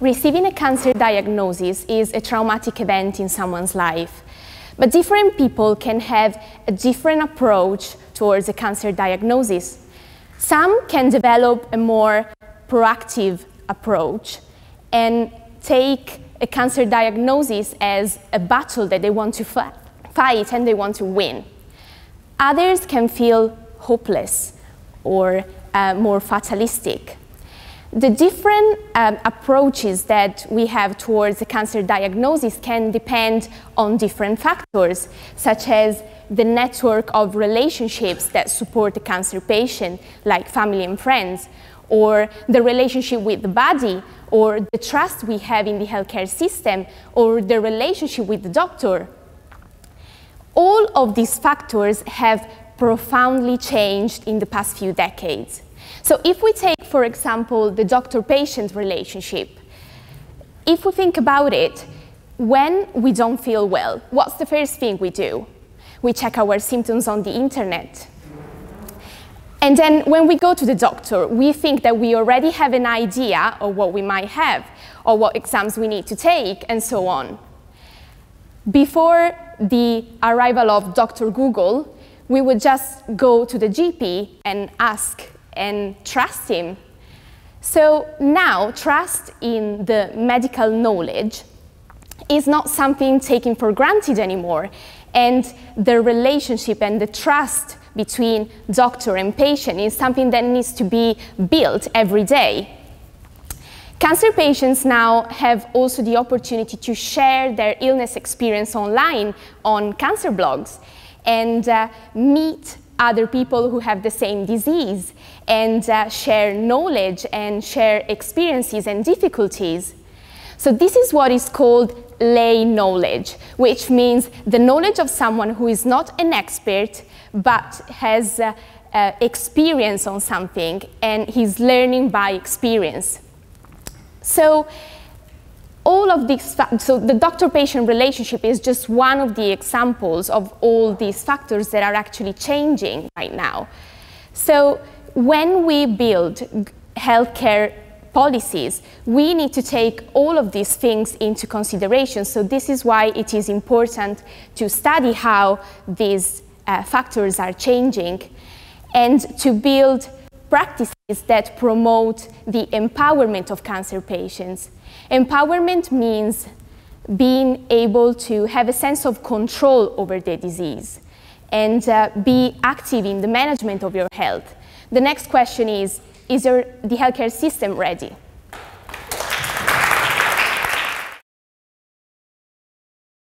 Receiving a cancer diagnosis is a traumatic event in someone's life, but different people can have a different approach towards a cancer diagnosis. Some can develop a more proactive approach and take a cancer diagnosis as a battle that they want to fight and they want to win. Others can feel hopeless or more fatalistic. The different approaches that we have towards a cancer diagnosis can depend on different factors, such as the network of relationships that support a cancer patient, like family and friends, or the relationship with the body, or the trust we have in the healthcare system, or the relationship with the doctor. All of these factors have profoundly changed in the past few decades. So if we take, for example, the doctor-patient relationship, if we think about it, when we don't feel well, what's the first thing we do? We check our symptoms on the internet. And then when we go to the doctor, we think that we already have an idea of what we might have, or what exams we need to take, and so on. Before the arrival of Dr. Google, we would just go to the GP and ask and trust him. So now, trust in the medical knowledge is not something taken for granted anymore, and the relationship and the trust between doctor and patient is something that needs to be built every day. Cancer patients now have also the opportunity to share their illness experience online on cancer blogs and meet other people who have the same disease and share knowledge and share experiences and difficulties. So this is what is called lay knowledge, which means the knowledge of someone who is not an expert but has experience on something, and he's learning by experience. So all of these, so the doctor-patient relationship is just one of the examples of all these factors that are actually changing right now. So when we build healthcare policies, we need to take all of these things into consideration. So this is why it is important to study how these factors are changing and to build practices that promote the empowerment of cancer patients. Empowerment means being able to have a sense of control over their disease and be active in the management of your health. The next question is the healthcare system ready?